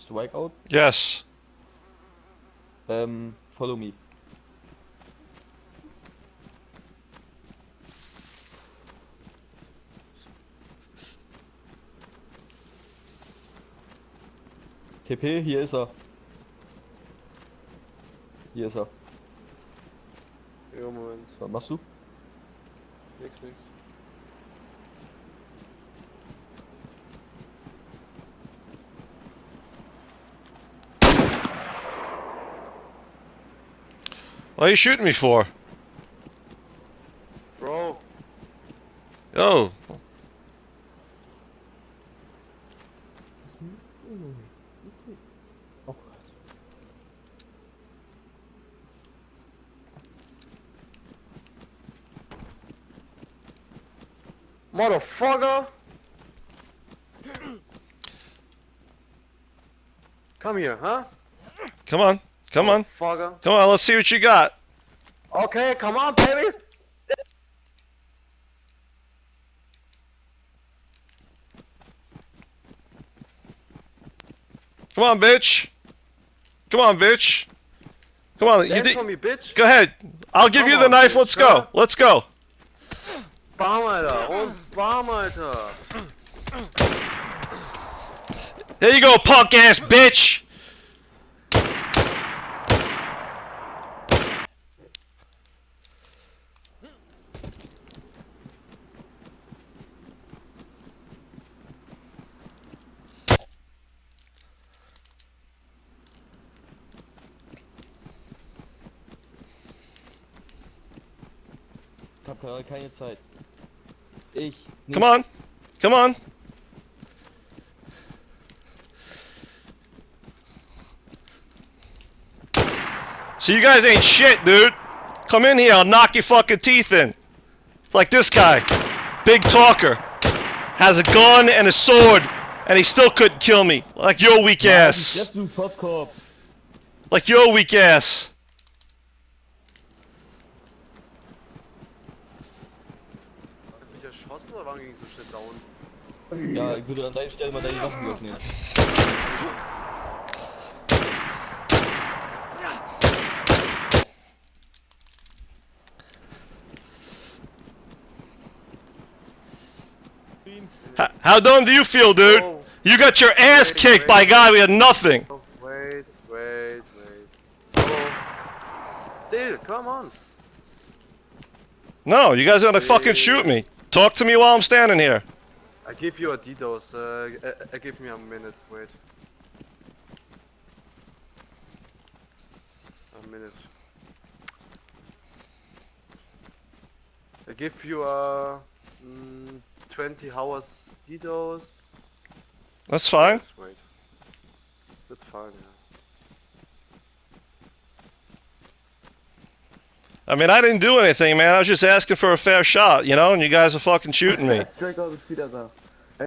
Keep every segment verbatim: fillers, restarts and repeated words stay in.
Strkeout? Yes. Um, follow me. T P, hier ist er. Hier ist er. Ja, Moment. Was machst du? Nix, nix. What are you shooting me for? Bro. Yo. Motherfucker! Come here, huh? Come on, come on. Motherfucker. Come on, let's see what you got. Okay, come on, baby! Come on, bitch! Come on, bitch! Come on, Dance you for me, bitch. Go ahead. I'll give come you the on, knife, bitch. Let's go. Let's go. Bam, Alter! Und Bam, Alter! There you go, punk ass bitch! Ich hab gerade keine Zeit. Ich nicht. Come on! Come on! So you guys ain't shit, dude! Come in here, I'll knock your fucking teeth in! Like this guy. Big talker. Has a gun and a sword, and he still couldn't kill me. Like your weak ass. Like your weak ass. Ja, ich würde an deiner Stelle mal deine Waffen aufnehmen. How, how dumb do you feel, dude? You got your ass wait, kicked wait. by a guy we had nothing. Wait, wait, wait. Oh. Still, come on. No, you guys are gonna wait. fucking shoot me. Talk to me while I'm standing here. I give you a DDoS, uh, I, I give me a minute, wait. A minute. I give you a mm, twenty hours DDoS. That's fine. Yes, wait. That's fine, yeah. I mean, I didn't do anything, man. I was just asking for a fair shot, you know, and you guys are fucking shooting me. Hey, you're a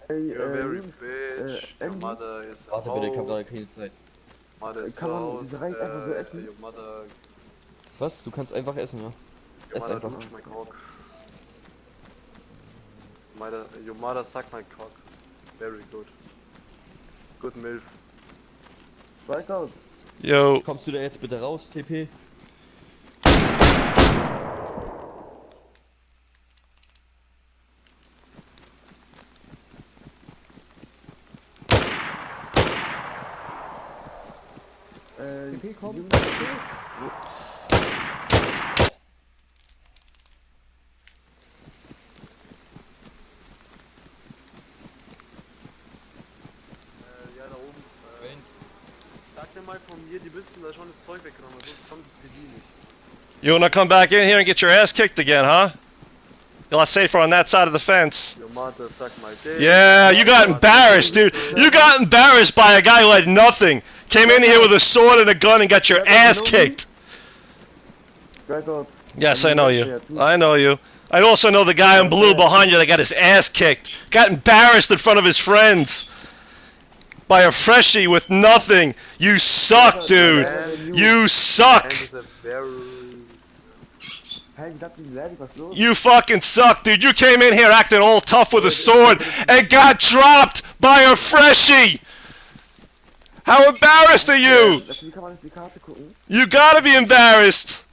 very bitch, uh, your mother is a Warte bitte, ich hab da keine Zeit. Mother is Kann man diese Reis einfach so essen? Your mother... Was? Du kannst einfach essen, ja? Your Ess einfach. My cock. Mother, your mother sucked my cock. Very good. Good milf. Strikeout. Yo. Kommst du da jetzt bitte raus, T P? T P, komm. Ja, da oben. Sag dir mal von mir, die wissen, da schon das Zeug weggenommen, sonst kommt es für die nicht. You wanna come back in here and get your ass kicked again, huh? You're safer on that side of the fence. Your mother sucked my dick. Yeah, you got embarrassed, dude. You got embarrassed by a guy who had nothing. Came in here with a sword and a gun and got your ass kicked. Yes, I know you. I know you. I also know the guy in blue behind you that got his ass kicked. Got embarrassed in front of his friends. By a freshie with nothing. You suck, dude. You suck. You fucking suck, dude. You came in here acting all tough with a sword and got dropped by a freshie! How embarrassed are you? You gotta be embarrassed!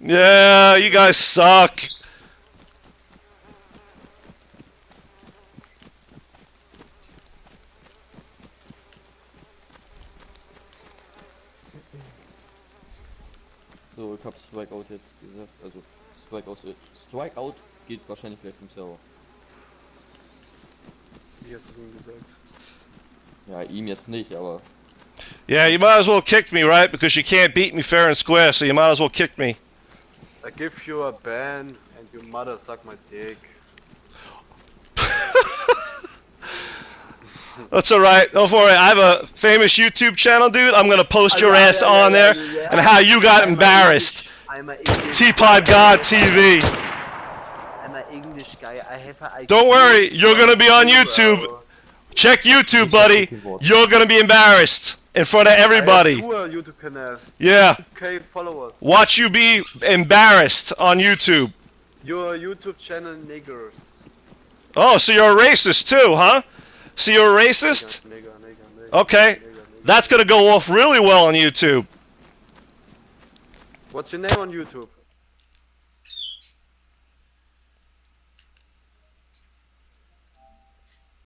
Yeah, you guys suck! So, ich hab Strkeout jetzt gesagt, also Strkeout, Strkeout geht wahrscheinlich gleich vom Server. Wie hast du es ihm gesagt? Ja, ihm jetzt nicht, aber... Yeah, you might as well kick me, right? Because you can't beat me fair and square, so you might as well kick me. I give you a ban and your mother suck my dick. That's alright, don't worry, I have a famous YouTube channel, dude. I'm gonna post your ass on there and how you got embarrassed. TPgodTV. I'm an English guy, I have a... Don't worry, you're gonna be on YouTube. Check YouTube, buddy. You're gonna be embarrassed in front of everybody. Yeah. Watch you be embarrassed on YouTube. Your YouTube channel niggers. Oh, so you're a racist too, huh? So you're a racist? Okay. That's gonna go off really well on YouTube. What's your name on YouTube?